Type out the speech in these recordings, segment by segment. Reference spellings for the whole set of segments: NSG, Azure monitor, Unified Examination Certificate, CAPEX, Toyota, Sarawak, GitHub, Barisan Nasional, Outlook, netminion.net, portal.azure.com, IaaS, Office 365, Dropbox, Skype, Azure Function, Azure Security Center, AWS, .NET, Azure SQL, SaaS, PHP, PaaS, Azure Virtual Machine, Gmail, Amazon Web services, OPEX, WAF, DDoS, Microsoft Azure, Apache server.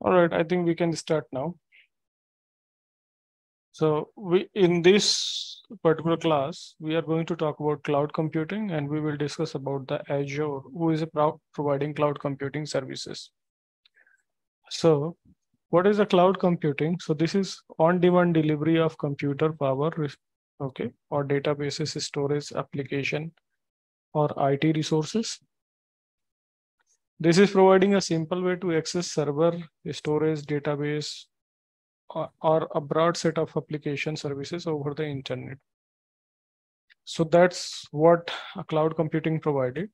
All right, I think we can start now. So in this particular class, we are going to talk about cloud computing, and we will discuss about the Azure, who is providing cloud computing services. So what is the cloud computing? So this is on-demand delivery of computer power, okay, or databases, storage, application, or IT resources. This is providing a simple way to access server, storage, database, or a broad set of application services over the internet. So that's what cloud computing provided.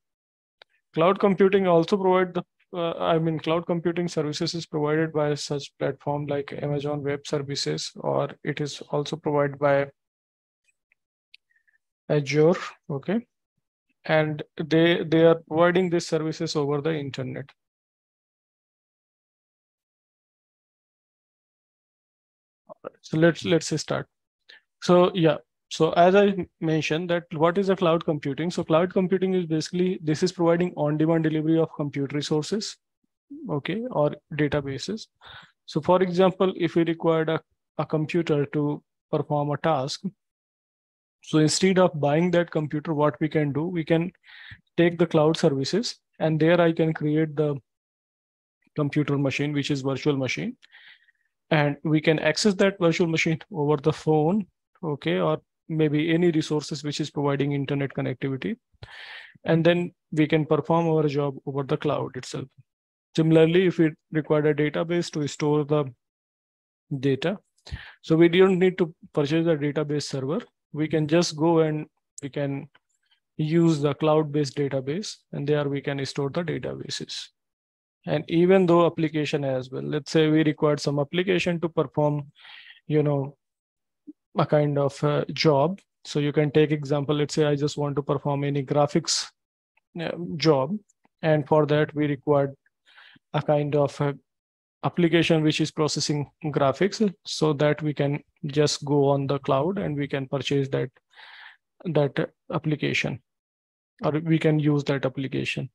Cloud computing also provide the cloud computing services is provided by such platform like Amazon Web Services, or it is also provided by Azure. Okay, and they are providing these services over the internet. So let's start. So yeah, so as I mentioned that what is a cloud computing? So cloud computing is basically, this is providing on-demand delivery of compute resources, okay, or databases. So for example, if we required a computer to perform a task, so instead of buying that computer, what we can do, we can take the cloud services, and there I can create the computer machine, which is virtual machine. And we can access that virtual machine over the phone, okay, or maybe any resources which is providing internet connectivity. And then we can perform our job over the cloud itself. Similarly, if we require a database to store the data, so we don't need to purchase a database server. We can just go and we can use the cloud-based database, and there we can store the databases. And even though application as well, let's say we required some application to perform, you know, a kind of a job. So you can take example, let's say I just want to perform any graphics job. And for that, we required a kind of a application which is processing graphics, so that we can just go on the cloud and we can purchase that application, or we can use that application.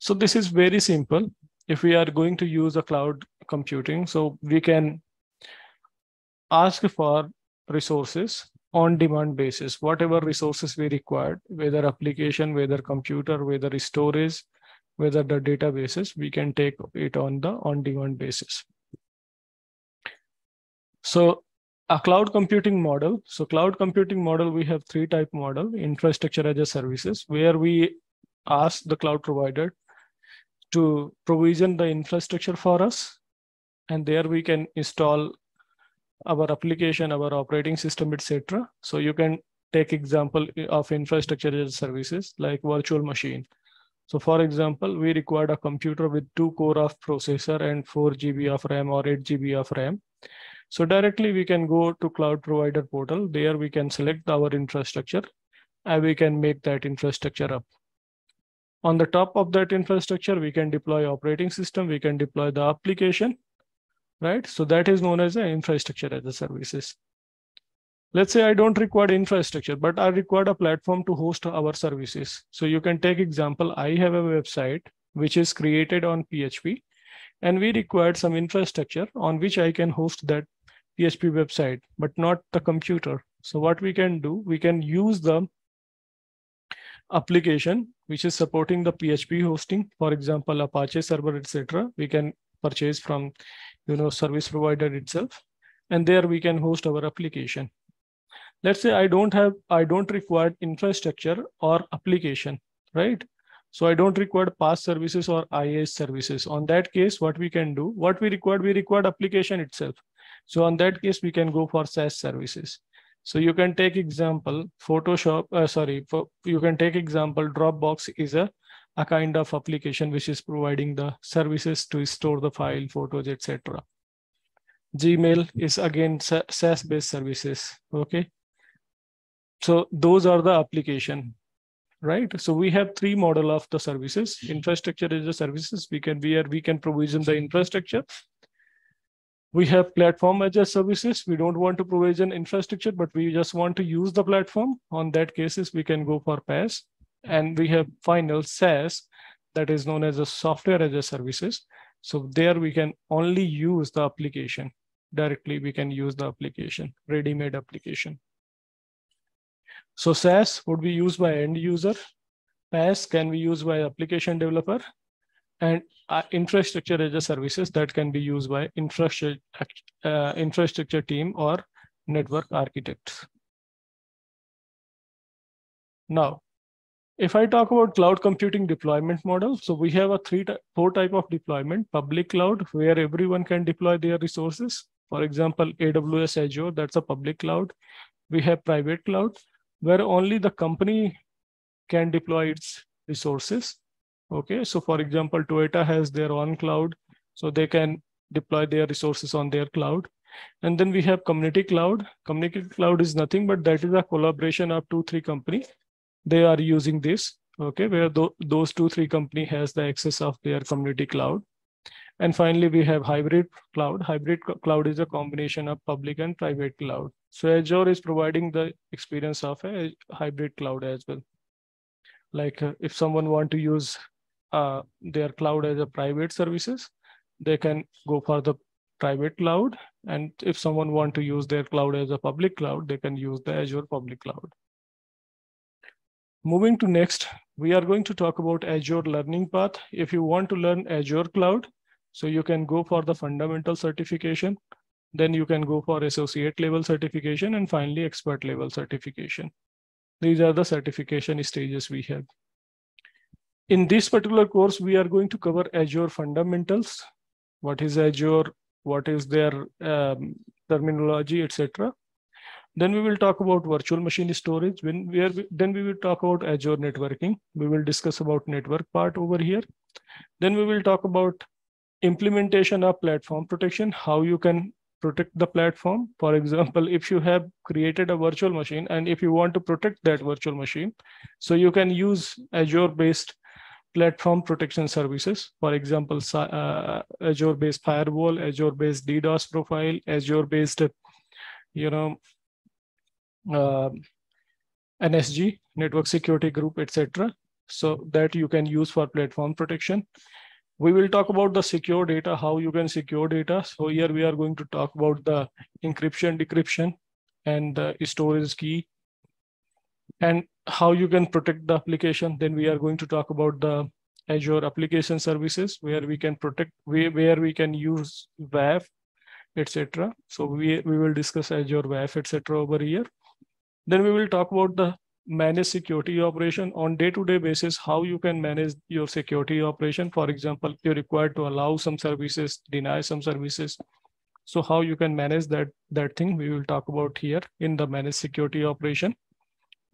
So this is very simple. If we are going to use a cloud computing, so we can ask for resources on demand basis, whatever resources we required, whether application, whether computer, whether storage, whether the databases, we can take it on the on demand basis. So a cloud computing model. So cloud computing model, we have three type model: infrastructure as a services, where we ask the cloud provider to provision the infrastructure for us, and there we can install our application, our operating system, etc. So you can take example of infrastructure services like virtual machine. So for example, we required a computer with 2 core of processor and 4 GB of RAM or 8 GB of RAM. So directly we can go to cloud provider portal. There we can select our infrastructure and we can make that infrastructure up. On the top of that infrastructure, we can deploy operating system, we can deploy the application, right? So that is known as the infrastructure as a services. Let's say I don't require infrastructure, but I require a platform to host our services. So you can take example, I have a website which is created on PHP, and we required some infrastructure on which I can host that PHP website, but not the computer. So what we can do, we can use the application which is supporting the PHP hosting, for example, Apache server, etc. We can purchase from, you know, service provider itself, and there we can host our application. Let's say I don't require infrastructure or application, right? So I don't require PaaS services or IaaS services. On that case, what we can do, what we required application itself. So on that case, we can go for SaaS services. So you can take example you can take example Dropbox is a kind of application which is providing the services to store the file, photos, etc. Gmail is again SaaS based services, okay? So those are the application, right? So we have 3 model of the services. Infrastructure is the services, we can provision the infrastructure. We have platform as a services. We don't want to provision infrastructure, but we just want to use the platform. On that cases, we can go for PaaS. And we have final SaaS, that is known as a software as a services. So there we can only use the application. Directly we can use the application, ready-made application. So SaaS would be used by end user. PaaS can be used by application developer. And infrastructure as a services that can be used by infrastructure team or network architects. Now, if I talk about cloud computing deployment model, so we have a four type of deployment: public cloud, where everyone can deploy their resources. For example, AWS Azure, that's a public cloud. We have private cloud, where only the company can deploy its resources. Okay, so for example, Toyota has their own cloud, so they can deploy their resources on their cloud. And then we have community cloud. Community cloud is nothing but that is a collaboration of 2-3 companies. They are using this, okay, where those 2-3 company has the access of their community cloud. And finally, we have hybrid cloud. Hybrid cloud is a combination of public and private cloud. So Azure is providing the experience of a hybrid cloud as well. Like if someone want to use their cloud as a private services, they can go for the private cloud. And if someone want to use their cloud as a public cloud, they can use the Azure public cloud. Moving to next, we are going to talk about Azure learning path. If you want to learn Azure cloud, so you can go for the fundamental certification, then you can go for associate level certification, and finally expert level certification. These are the certification stages we have. In this particular course, we are going to cover Azure fundamentals. What is Azure? What is their terminology, etc. Then we will talk about virtual machine storage. Then we will talk about Azure networking. We will discuss about network part over here. Then we will talk about implementation of platform protection, how you can protect the platform. For example, if you have created a virtual machine and if you want to protect that virtual machine, so you can use Azure-based platform protection services. For example, Azure-based firewall, Azure-based DDoS profile, Azure-based, NSG, network security group, etc. So that you can use for platform protection. We will talk about the secure data, how you can secure data. So here we are going to talk about the encryption, decryption, and the storage key, and how you can protect the application. Then we are going to talk about the Azure application services, where we can protect, where we can use WAF, etc. So we will discuss Azure WAF, etc. over here. Then we will talk about the managed security operation on day-to-day basis, how you can manage your security operation. For example, you're required to allow some services, deny some services. So how you can manage that thing, we will talk about here in the managed security operation.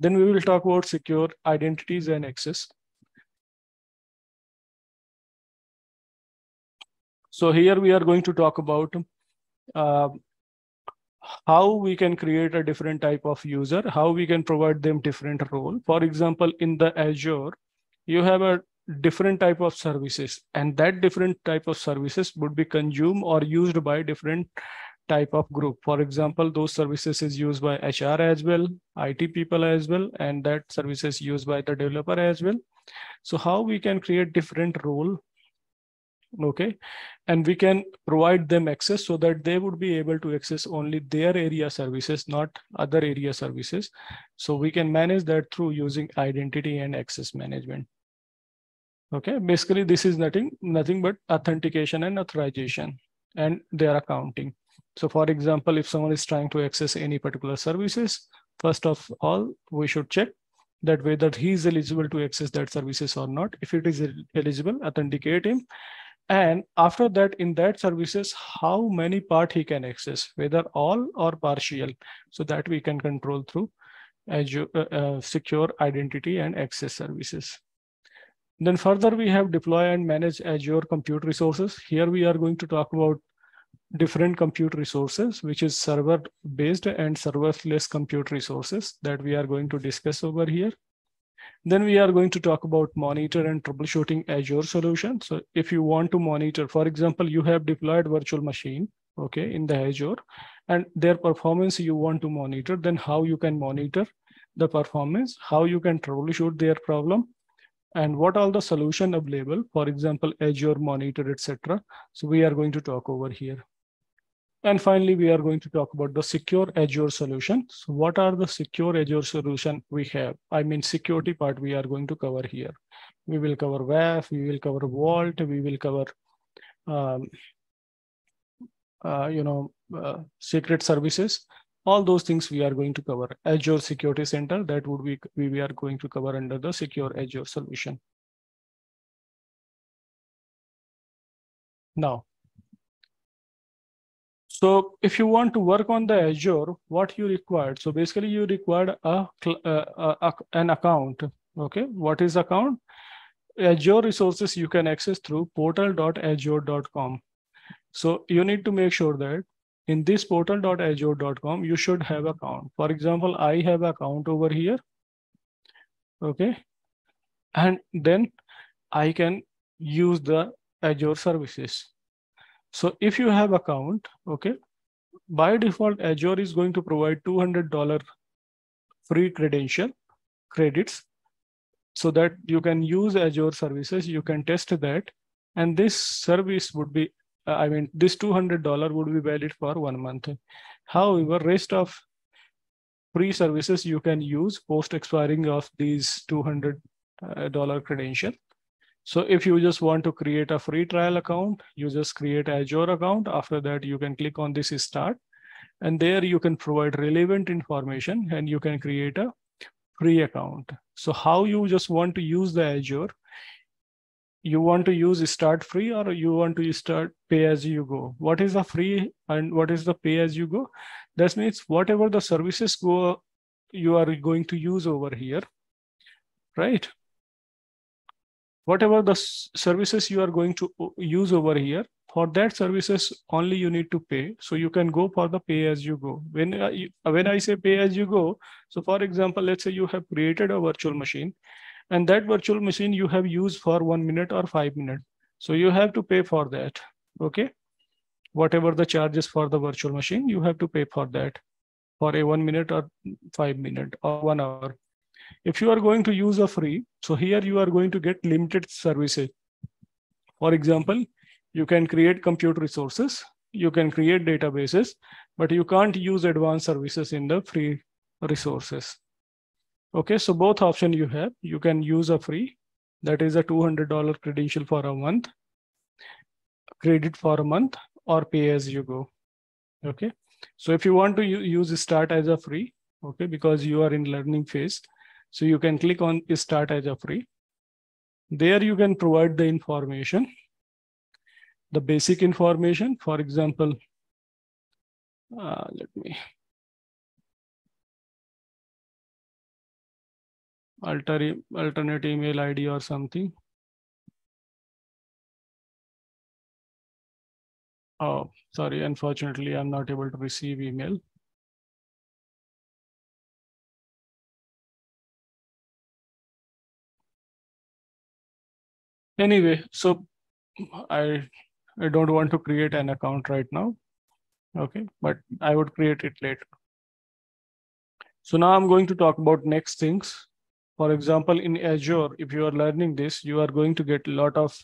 Then we will talk about secure identities and access. So here we are going to talk about how we can create a different type of user, how we can provide them different role. For example, in the Azure, you have a different type of services, and that different type of services would be consumed or used by different type of group. For example, those services is used by HR as well, IT people as well, and that service is used by the developer as well. So how we can create different role, okay, and we can provide them access so that they would be able to access only their area services, not other area services. So we can manage that through using identity and access management. Okay, basically this is nothing but authentication and authorization and their accounting. So for example, if someone is trying to access any particular services, first of all, we should check that whether he is eligible to access that services or not. If it is eligible, authenticate him. And after that, in that services, how many part he can access, whether all or partial, so that we can control through Azure secure identity and access services. Then further, we have deploy and manage Azure compute resources. Here we are going to talk about different compute resources, which is server based and serverless compute resources that we are going to discuss over here. Then we are going to talk about monitor and troubleshooting Azure solution. So if you want to monitor, for example, you have deployed virtual machine, okay, in the Azure, and their performance you want to monitor, then how you can monitor the performance, how you can troubleshoot their problem, and what all the solution available, for example, Azure monitor, etc. So we are going to talk over here. And finally, we are going to talk about the secure Azure solution. So what are the secure Azure solution we have? I mean, security part we are going to cover here. We will cover WAF, we will cover Vault, we will cover, secret services. All those things we are going to cover. Azure Security Center, that would be, we are going to cover under the secure Azure solution. Now, so if you want to work on the Azure, what you required? So basically you required an account. Okay, what is account? Azure resources you can access through portal.azure.com. So you need to make sure that in this portal.azure.com, you should have account. For example, I have account over here. Okay, and then I can use the Azure services. So if you have account, okay, by default, Azure is going to provide $200 free credits so that you can use Azure services, you can test that. And this service would be, this $200 would be valid for 1 month. However, rest of free services you can use post expiring of these $200 credential. So if you just want to create a free trial account, you just create Azure account. After that, you can click on this start, and there you can provide relevant information and you can create a free account. So how you just want to use the Azure, you want to use start free or you want to start pay as you go. What is the free and what is the pay as you go? That means whatever the services go, you are going to use over here, right? Whatever the services you are going to use over here, for that services only you need to pay. So you can go for the pay as you go. When I say pay as you go, so for example, let's say you have created a virtual machine and that virtual machine you have used for 1 minute or 5 minutes. So you have to pay for that, okay? Whatever the charges for the virtual machine, you have to pay for that for a 1 minute or 5 minutes or 1 hour. If you are going to use a free, so here you are going to get limited services. For example, you can create compute resources, you can create databases, but you can't use advanced services in the free resources. Okay, so both options you have. You can use a free, that is a $200 credential for a month, credit for a month, or pay as you go. Okay, so if you want to use start as a free, okay, because you are in learning phase, so you can click on start as a free. There you can provide the information, the basic information. For example, alternate email ID or something. Oh, sorry, unfortunately, I'm not able to receive email. Anyway, so I don't want to create an account right now, okay, but I would create it later. So now I'm going to talk about next things. For example, in Azure, if you are learning this, you are going to get a lot of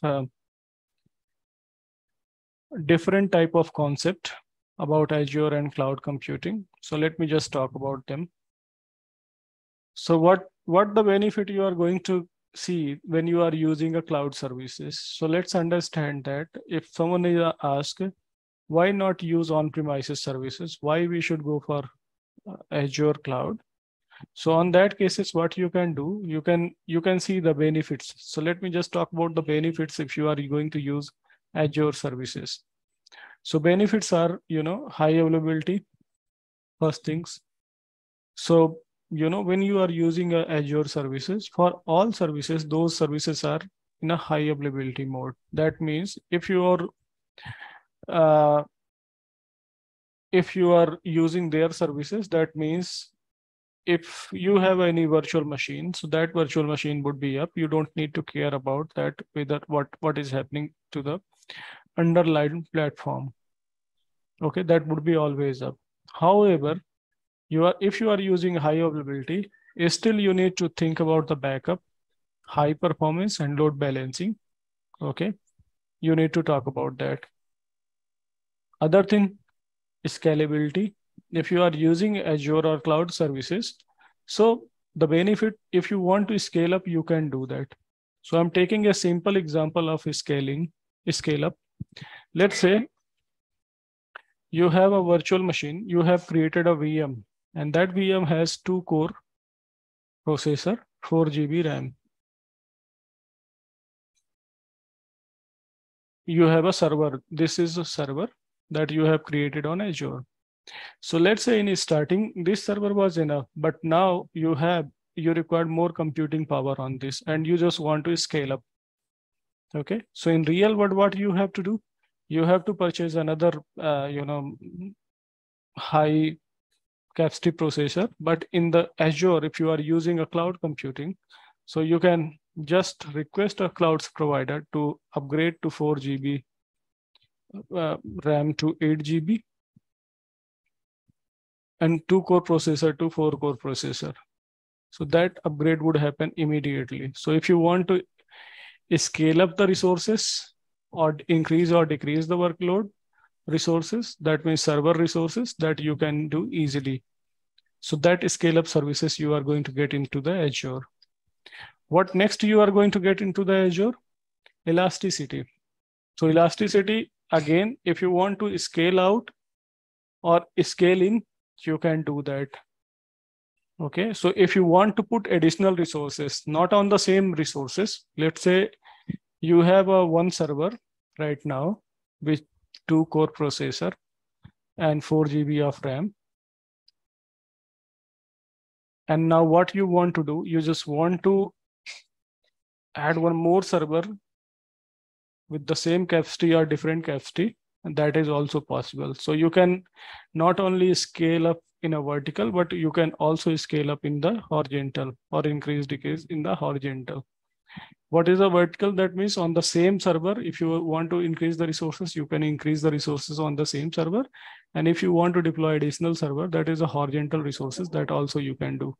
different type of concept about Azure and cloud computing. So let me just talk about them. So what the benefit you are going to see when you are using a cloud services? So let's understand that if someone is asked, why not use on-premises services? Why we should go for Azure cloud? So on that cases, what you can do, you can see the benefits. So let me just talk about the benefits if you are going to use Azure services. So benefits are, high availability, first things. So, when you are using Azure services, for all services, those services are in a high availability mode. That means if you are using their services, that means if you have any virtual machine, so that virtual machine would be up. You don't need to care about that, whether what is happening to the underlying platform. Okay, that would be always up. However, if you are using high availability, still you need to think about the backup. high performance and load balancing. Okay, you need to talk about that. Other thing is scalability. If you are using Azure or cloud services, so the benefit, if you want to scale up, you can do that. So I'm taking a simple example of scale up. Let's say you have a virtual machine, you have created a VM, and that VM has 2-core processor, 4 GB RAM. You have a server. This is a server that you have created on Azure. So let's say in starting, this server was enough, but now you require more computing power on this and you just want to scale up. Okay. So in real world, what you have to do, you have to purchase another, high capacity processor, but in the Azure, if you are using a cloud computing, so you can just request a cloud provider to upgrade to 4 GB RAM to 8 GB. And 2-core processor to 4-core processor. So that upgrade would happen immediately. So if you want to scale up the resources or increase or decrease the workload resources, that means server resources, that you can do easily. So that scale up services you are going to get into the Azure. What next you are going to get into the Azure? Elasticity. So elasticity, again, if you want to scale out or scale in, you can do that. Okay, so if you want to put additional resources, not on the same resources, let's say you have a one server right now with 2-core processor and 4 GB of RAM. And now what you want to do, you just want to add one more server with the same capacity or different capacity. And that is also possible. So you can not only scale up in a vertical, but you can also scale up in the horizontal or increase decrease in the horizontal. What is a vertical? That means on the same server, if you want to increase the resources, you can increase the resources on the same server. And if you want to deploy additional server, that is a horizontal resources, that also you can do.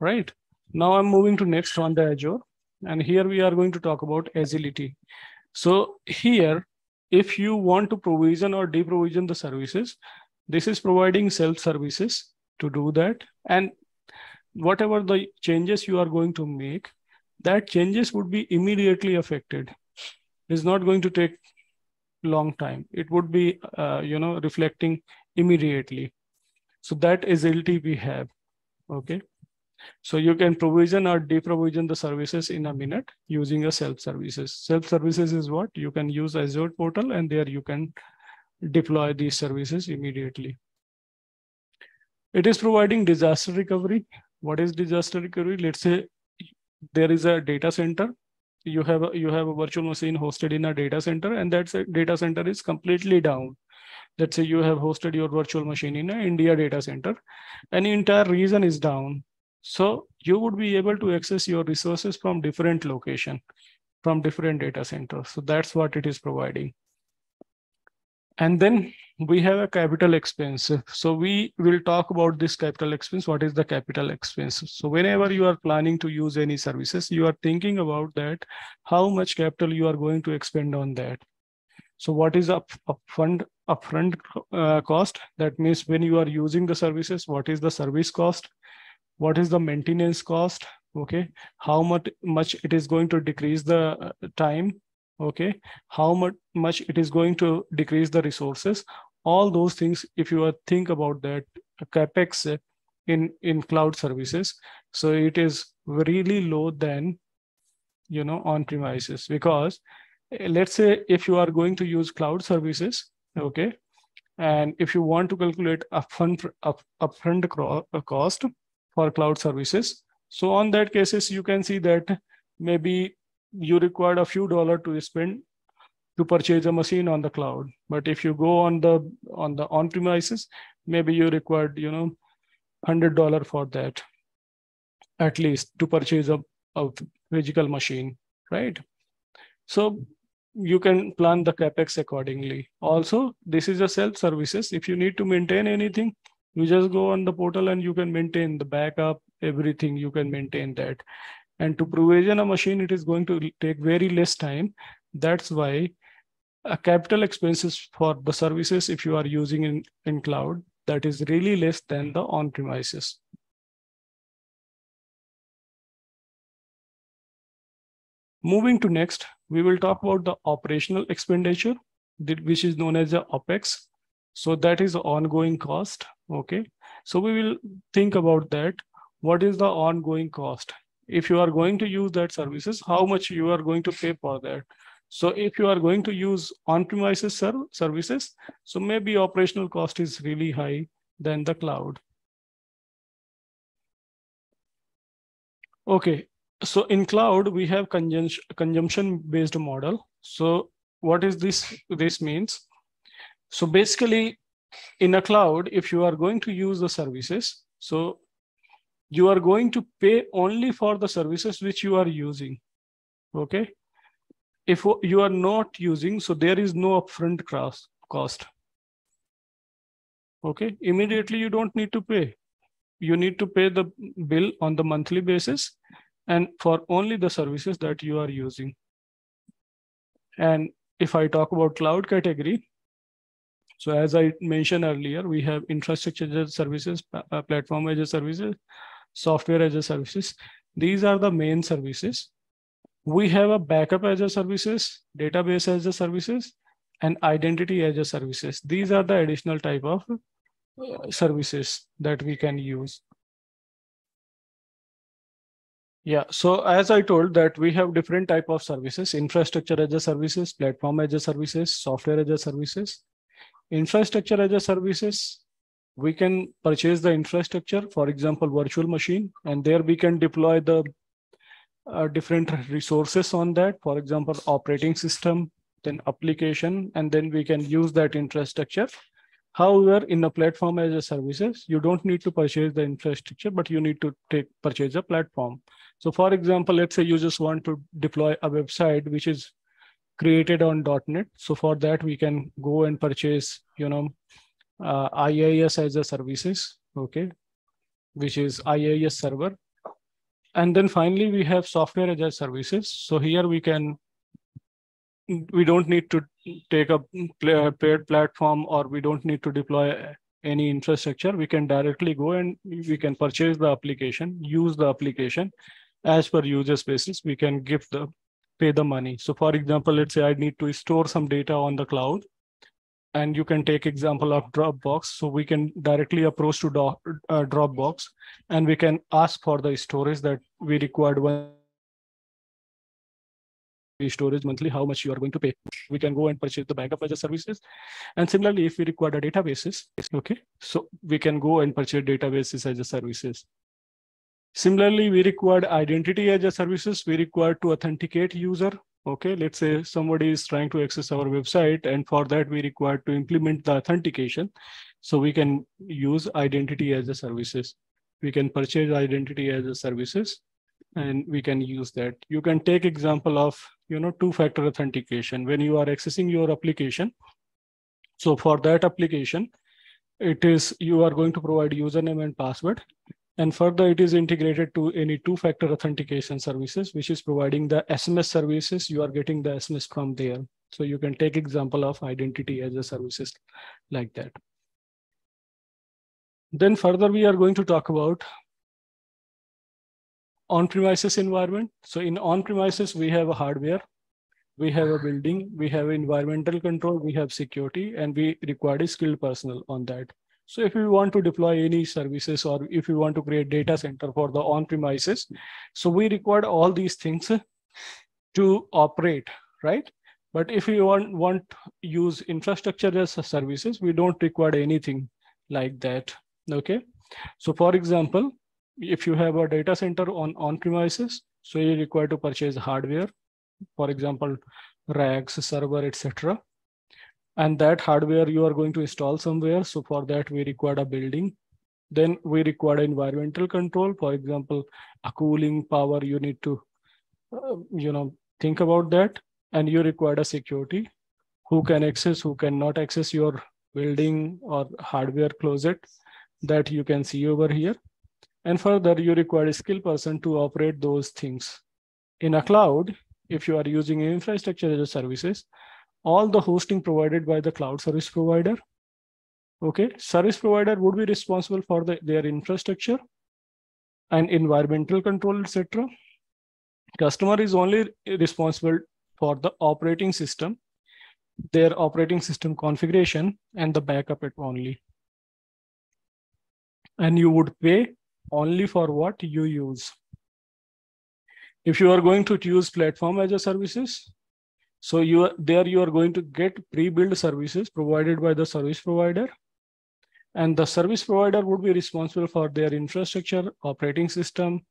Right. Now I'm moving to next on the Azure. And here we are going to talk about agility. So here, if you want to provision or deprovision the services, this is providing self-services to do that. And whatever the changes you are going to make, that changes would be immediately affected. It's not going to take long time. It would be, reflecting immediately. So that agility we have, okay? So you can provision or deprovision the services in a minute using a self-services. Self-services is what? You can use Azure portal and there you can deploy these services immediately. It is providing disaster recovery. What is disaster recovery? Let's say there is a data center. You have a virtual machine hosted in a data center and that data center is completely down. Let's say you have hosted your virtual machine in an India data center and the entire region is down. So you would be able to access your resources from different location, from different data centers. So that's what it is providing. And then we have a capital expense. So we will talk about this capital expense. What is the capital expense? So whenever you are planning to use any services, you are thinking about that, how much capital you are going to expend on that. So what is upfront cost? That means when you are using the services, what is the service cost? What is the maintenance cost? Okay, how much it is going to decrease the time? Okay, how much it is going to decrease the resources? All those things, if you are think about that capex in cloud services, so it is really low than on premises, because let's say if you are going to use cloud services, okay, and if you want to calculate upfront cost for cloud services. So on that cases, you can see that maybe you required a few dollars to spend to purchase a machine on the cloud. But if you go on the on-premises, maybe you required, $100 for that, at least to purchase a physical machine, right? So you can plan the capex accordingly. Also, this is a self-services. If you need to maintain anything, You just go on the portal and you can maintain the backup, everything. You can maintain that. And to provision a machine, it is going to take very less time. That's why capital expenses for the services, if you are using in cloud, that is really less than the on-premises. Moving to next, we will talk about the operational expenditure, which is known as the OPEX. So that is the ongoing cost. Okay. So we will think about that. What is the ongoing cost? If you are going to use that services, how much you are going to pay for that? So if you are going to use on-premises services, so maybe operational cost is really high than the cloud. Okay, so in cloud, we have consumption-based model. So what is this? This means, so basically in a cloud, if you are going to use the services, so you are going to pay only for the services which you are using, okay? If you are not using, so there is no upfront cost, okay? Immediately, you don't need to pay. You need to pay the bill on the monthly basis and for only the services that you are using. And if I talk about cloud category, so as I mentioned earlier, we have infrastructure as a services, platform as a services, software as a services. These are the main services. We have a backup as a services, database as a services, and identity as a services. These are the additional type of services that we can use. Yeah, so as I told that we have different type of services, infrastructure as a services, platform as a services, software as a services. Infrastructure as a services, we can purchase the infrastructure, for example, virtual machine, and there we can deploy the different resources on that, for example, operating system, then application, and then we can use that infrastructure. However, in a platform as a services, you don't need to purchase the infrastructure, but you need to purchase a platform. So for example, let's say you just want to deploy a website, which is created on .NET. So for that, we can go and purchase, you know, IaaS as a services, okay, which is IaaS server. And then finally, we have software as a services. So here we can, we don't need to take a paid platform or we don't need to deploy any infrastructure. We can directly go and we can purchase the application, use the application as per user basis. We can give the pay the money. So for example, let's say I need to store some data on the cloud, and you can take example of Dropbox. So we can directly approach to Dropbox, and we can ask for the storage that we required, one storage monthly, how much you are going to pay. We can go and purchase the backup as a services. And similarly, if we require the databases, okay, so we can go and purchase databases as a services. Similarly, we required identity as a services. We required to authenticate user. Okay, let's say somebody is trying to access our website, and for that we require to implement the authentication. So we can use identity as a services. We can purchase identity as a services, and we can use that. You can take example of, you know, two-factor authentication when you are accessing your application. So for that application, it is you are going to provide username and password. And further, it is integrated to any two-factor authentication services, which is providing the SMS services. You are getting the SMS from there. So you can take example of identity as a services like that. Then further, we are going to talk about on-premises environment. So in on-premises, we have a hardware, we have a building, we have environmental control, we have security, and we require a skilled personnel on that. So if you want to deploy any services or if you want to create data center for the on-premises, so we require all these things to operate, right? But if you want to use infrastructure as services, we don't require anything like that, okay? So for example, if you have a data center on-premises, so you require to purchase hardware, for example, racks, server, etc. And that hardware you are going to install somewhere. So for that, we require a building. Then we require environmental control. For example, a cooling power, you need to, you know, think about that. And you require a security, who can access, who cannot access your building or hardware closet. that you can see over here. And further, you require a skilled person to operate those things. In a cloud, if you are using infrastructure as a services, all the hosting provided by the cloud service provider. Okay, service provider would be responsible for their infrastructure and environmental control, etc. Customer is only responsible for the operating system, their operating system configuration, and the backup it only. And you would pay only for what you use. If you are going to choose platform as a services, so you are going to get pre-built services provided by the service provider, and the service provider would be responsible for their infrastructure, operating system,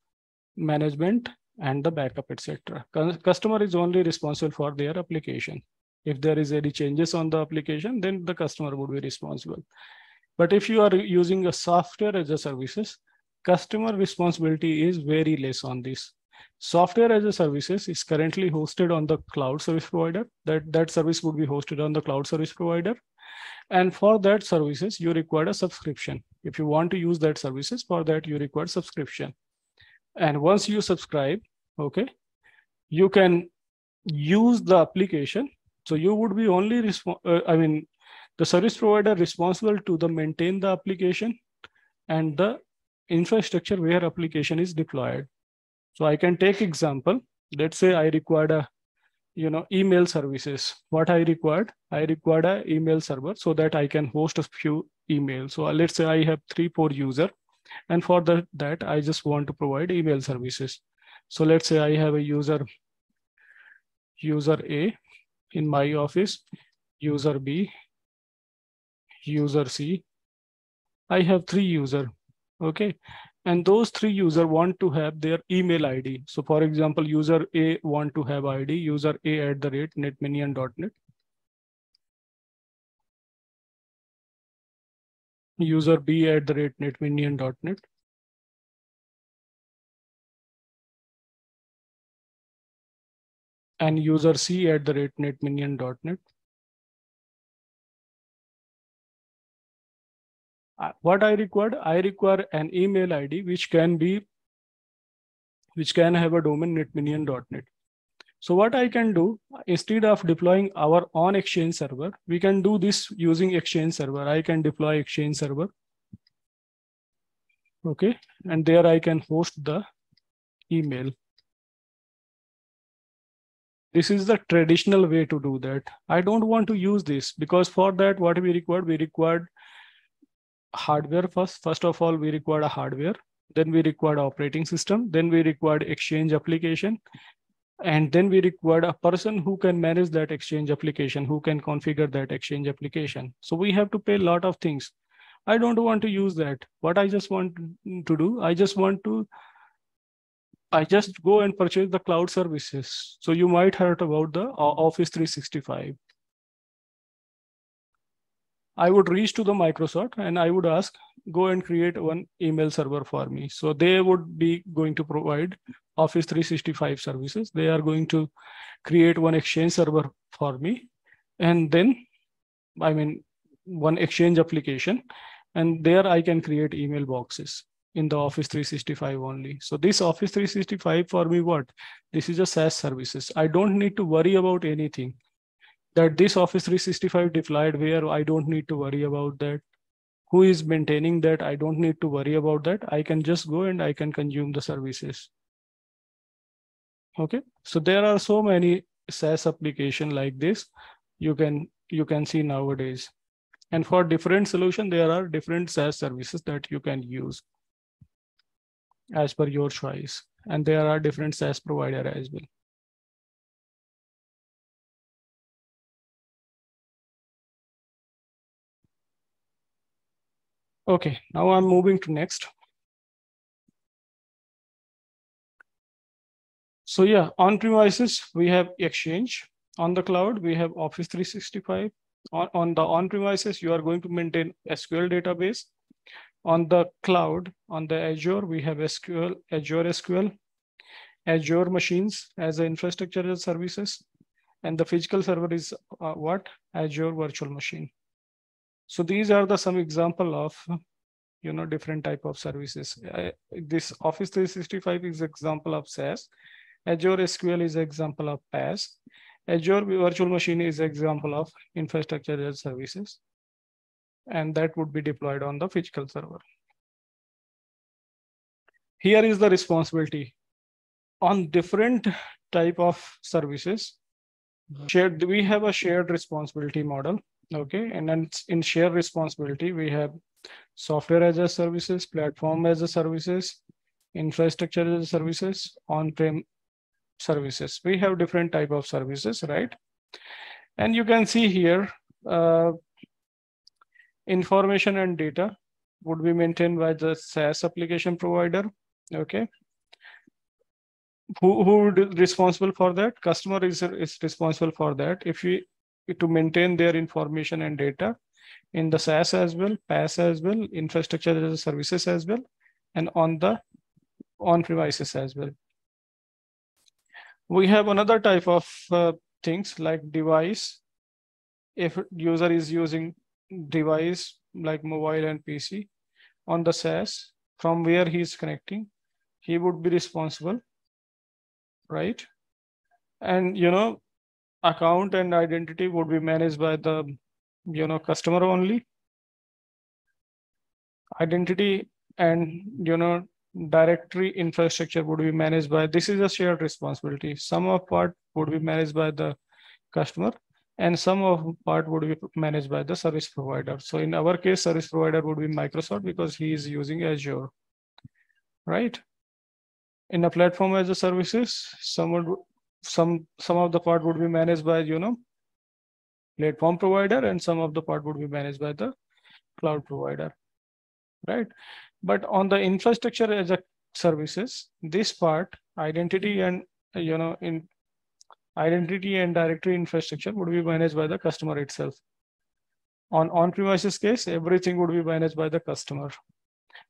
management, and the backup, etc. Customer is only responsible for their application. If there is any changes on the application, then the customer would be responsible. But if you are using a software as a services, customer responsibility is very less on this. Software as a services is currently hosted on the cloud service provider. That service would be hosted on the cloud service provider. And for that services, you require a subscription. If you want to use that services, for that you require subscription. And once you subscribe, okay, you can use the application. So you would be only, the service provider responsible to maintain the application and the infrastructure where application is deployed. So I can take example. Let's say I required a, email services. What I required? I required an email server so that I can host a few emails. So let's say I have 3-4 users, and for that I just want to provide email services. So let's say I have a user A in my office, user B, user C. I have 3 users. Okay. And those 3 users want to have their email ID. So for example, user A want to have ID, user A @ netminion.net. User B @ netminion.net. And user C @ netminion.net. What I required? I require an email ID which can have a domain netminion.net. So what I can do, instead of deploying our own Exchange server, we can do this using Exchange server. I can deploy Exchange server. Okay, and there I can host the email. This is the traditional way to do that. I don't want to use this because for that what we required hardware first. First of all, we required a hardware, then we required operating system, then we required Exchange application, and then we required a person who can manage that Exchange application, who can configure that Exchange application. So we have to pay a lot of things. I don't want to use that. What I just want to do, I just go and purchase the cloud services. So you might heard about the Office 365. I would reach to the Microsoft and I would ask, go and create one email server for me. So they would be going to provide Office 365 services. They are going to create one Exchange server for me. And then, one Exchange application. And there I can create email boxes in the Office 365 only. So this Office 365 for me, what? This is a SaaS services. I don't need to worry about anything. That this Office 365 deployed where I don't need to worry about that. Who is maintaining that? I don't need to worry about that. I can just go and I can consume the services. Okay. So there are so many SaaS applications like this you can see nowadays. And for different solution, there are different SaaS services that you can use as per your choice. And there are different SaaS providers as well. Okay, now I'm moving to next. So yeah, on premises, we have Exchange. On the cloud, we have Office 365. On the on-premises, you are going to maintain SQL database. On the cloud, on the Azure, we have SQL, Azure SQL, Azure machines as an infrastructure services. And the physical server is Azure Virtual Machine. So these are some example of different type of services. This Office 365 is example of SaaS. Azure SQL is example of PaaS. Azure Virtual Machine is example of infrastructure as services. And that would be deployed on the physical server. Here is the responsibility on different type of services. Shared, we have a shared responsibility model. Okay, and then in shared responsibility, we have software as a services, platform as a services, infrastructure as a services, on-prem services. We have different type of services, right? And you can see here, information and data would be maintained by the SaaS application provider. Okay. Who is responsible for that? Customer is responsible for that. If we to maintain their information and data in the SaaS as well, PaaS as well, infrastructure as a services as well, and on the on-premises as well. We have another type of things like device. If user is using device like mobile and PC on the SaaS, from where he is connecting, he would be responsible, right? And account and identity would be managed by the customer only. Identity and directory infrastructure would be managed by, this is a shared responsibility. Some of part would be managed by the customer and some of part would be managed by the service provider. So in our case, service provider would be Microsoft because he is using Azure, right? In a platform as a services, some of the part would be managed by platform provider and some of the part would be managed by the cloud provider, right? But on the infrastructure as a services, this part, identity and in identity and directory infrastructure would be managed by the customer itself. On-premises case, everything would be managed by the customer.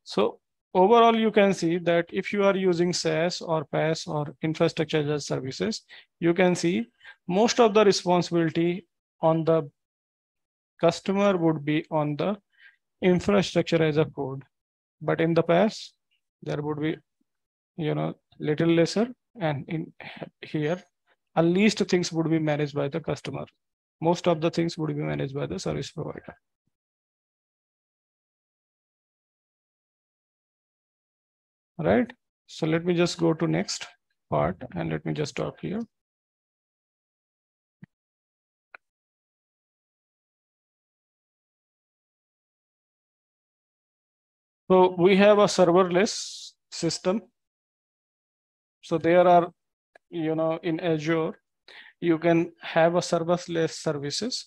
So overall, you can see that if you are using SaaS or PaaS or infrastructure as services, you can see most of the responsibility on the customer would be on the infrastructure as a code. But in the PaaS, there would be, little lesser, and in here, at least things would be managed by the customer. Most of the things would be managed by the service provider. Right, so let me just go to next part and let me just stop here. So we have a serverless system. So there are, in Azure, you can have a serverless services,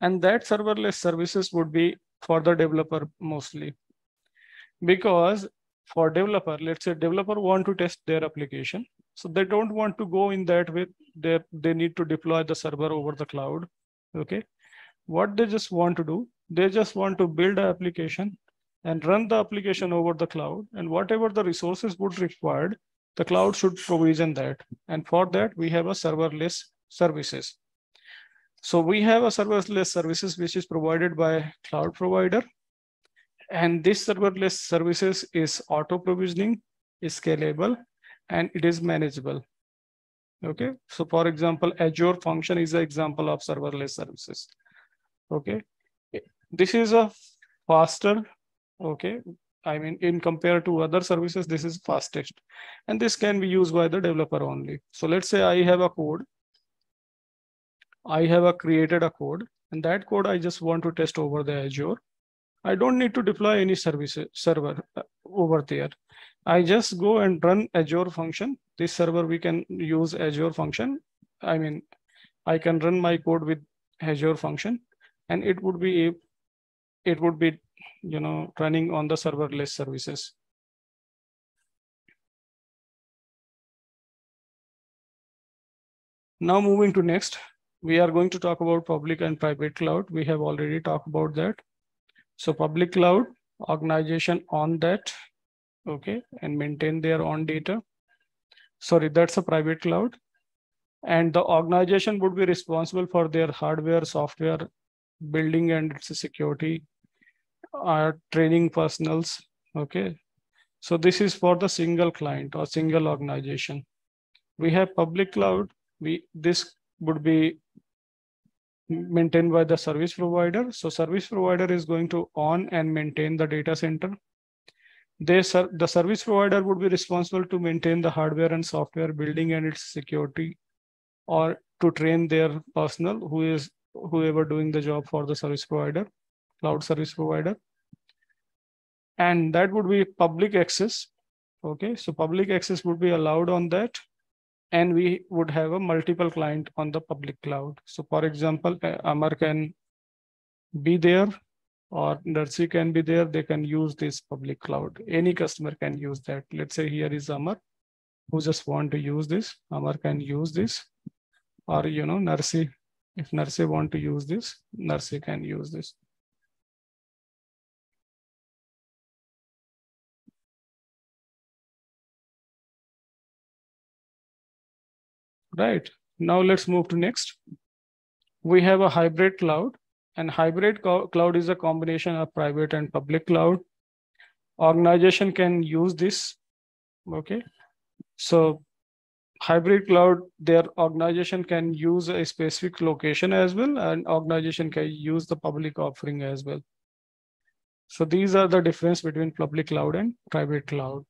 and that serverless services would be for the developer mostly, because for developer, let's say developer want to test their application. So they don't want to go in that way. They need to deploy the server over the cloud. Okay. What they just want to do, they just want to build an application and run the application over the cloud, and whatever the resources would required, the cloud should provision that. And for that, we have a serverless services. So we have a serverless services, which is provided by cloud provider. And this serverless services is auto provisioning, is scalable, and it is manageable. Okay. So for example, Azure Function is an example of serverless services. Okay. This is a faster, okay. I mean, in compared to other services, this is fastest, and this can be used by the developer only. So let's say I have a code. I have created a code, and that code I just want to test over the Azure. I don't need to deploy any server over there. I just go and run Azure function. This server, we can use Azure function. I mean, I can run my code with Azure function, and it would be running on the serverless services. Now moving to next, we are going to talk about public and private cloud. We have already talked about that. So public cloud, organization on that, okay, and maintain their own data. Sorry, that's a private cloud. And the organization would be responsible for their hardware, software, building and security, are training personals. Okay. So this is for the single client or single organization. We have public cloud. This would be maintained by the service provider. So service provider is going to own and maintain the data center. The service provider would be responsible to maintain the hardware and software building and its security, or to train their personnel who is whoever doing the job for the service provider, cloud service provider. And that would be public access. Okay, so public access would be allowed on that. And we would have a multiple client on the public cloud. So for example, Amar can be there or Narsi can be there. They can use this public cloud. Any customer can use that. Let's say here is Amar who just want to use this. Amar can use this, or, you know, Narsi, if Narsi want to use this, Narsi can use this. Right. Now let's move to next. We have a hybrid cloud, and hybrid cloud is a combination of private and public cloud. Organization can use this. Okay. So hybrid cloud, their organization can use a specific location as well, and organization can use the public offering as well. So these are the difference between public cloud and private cloud.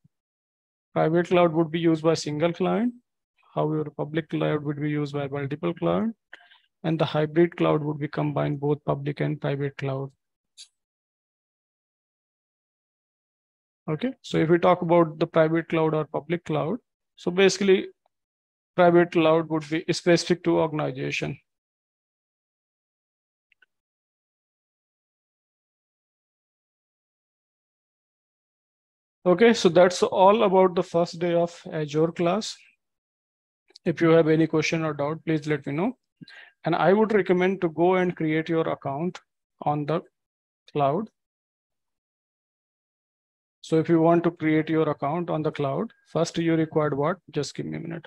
Private cloud would be used by single client. However, public cloud would be used by multiple cloud, and the hybrid cloud would be combined both public and private cloud. Okay, so if we talk about the private cloud or public cloud, so basically private cloud would be specific to organization. Okay, so that's all about the first day of Azure class. If you have any question or doubt, please let me know. And I would recommend to go and create your account on the cloud. So if you want to create your account on the cloud, first you required what? Just give me a minute.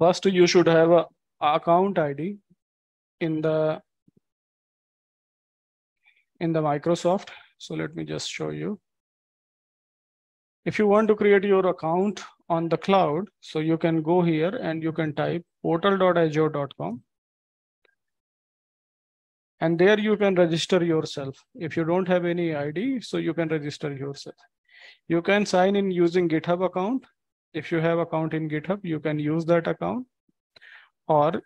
First, you should have an account ID in the Microsoft. So let me just show you. If you want to create your account on the cloud, so you can go here and you can type portal.azure.com. And there you can register yourself. If you don't have any ID, so you can register yourself. You can sign in using GitHub account. If you have account in GitHub, you can use that account. Or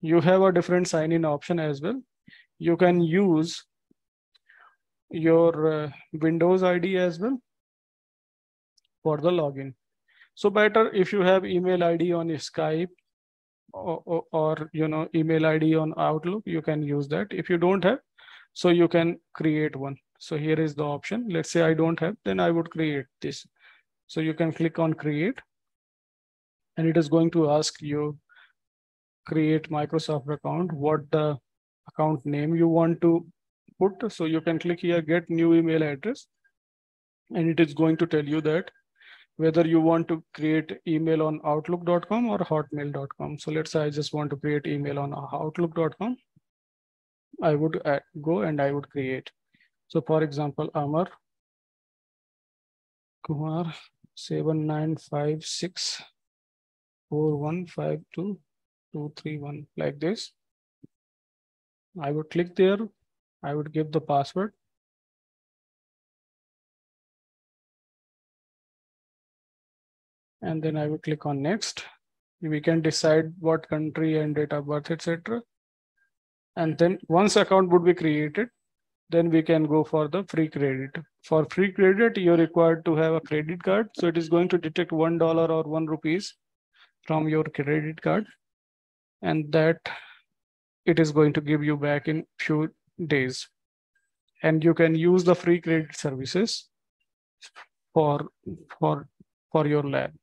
you have a different sign-in option as well. You can use your Windows ID as well for the login. So better if you have email ID on Skype or you know, email ID on Outlook, you can use that. If you don't have, so you can create one. So here is the option. Let's say I don't have, then I would create this. So you can click on create, and it is going to ask you create Microsoft account, what the account name you want to put. So you can click here, get new email address, and it is going to tell you that whether you want to create email on outlook.com or hotmail.com. So let's say I just want to create email on outlook.com. I would go and I would create. So for example, Amar Kumar 79564152231231, like this. I would click there. I would give the password. And then I would click on next. We can decide what country and date of birth, etc. And then once account would be created, then we can go for the free credit. For free credit, you're required to have a credit card. So it is going to detect $1 or ₹1 from your credit card. And that it is going to give you back in few days, and you can use the free credit services for your lab.